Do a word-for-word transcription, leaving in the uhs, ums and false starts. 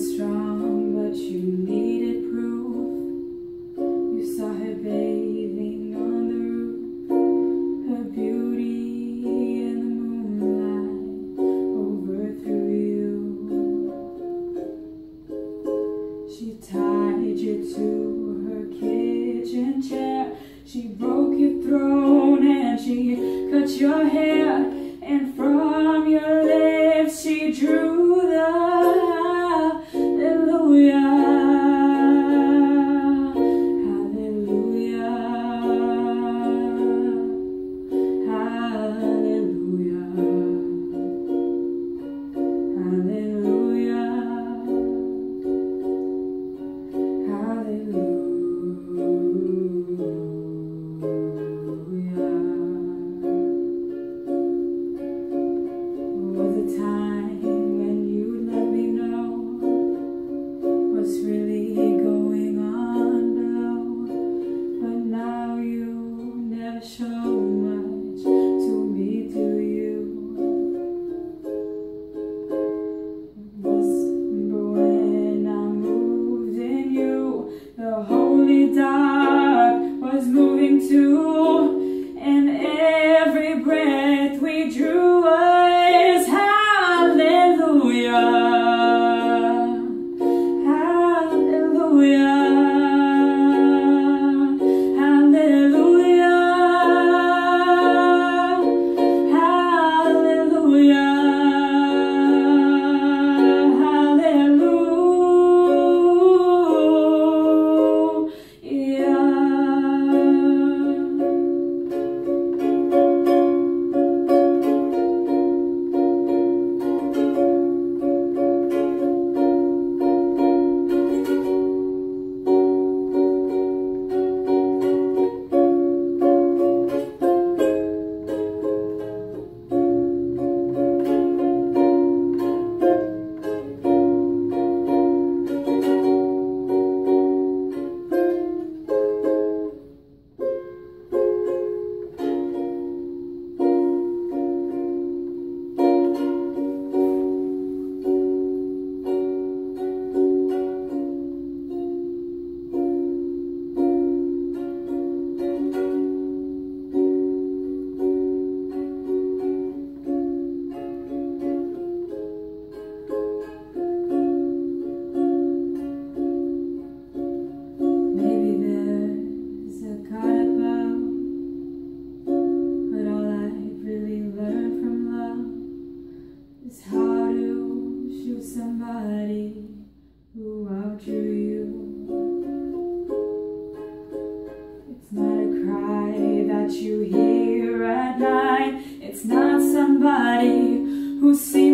strong, but you needed proof. You saw her bathing on the roof, her beauty in the moonlight overthrew you. She tied you to her kitchen chair, she broke your throne and she cut your hair, and from your lips she drew the show much to me, do you? But when I moved in you, the holy dark was moving too, and every breath we drew was hallelujah. It's how to shoot somebody who outdrew you. It's not a cry that you hear at night. It's not somebody who sees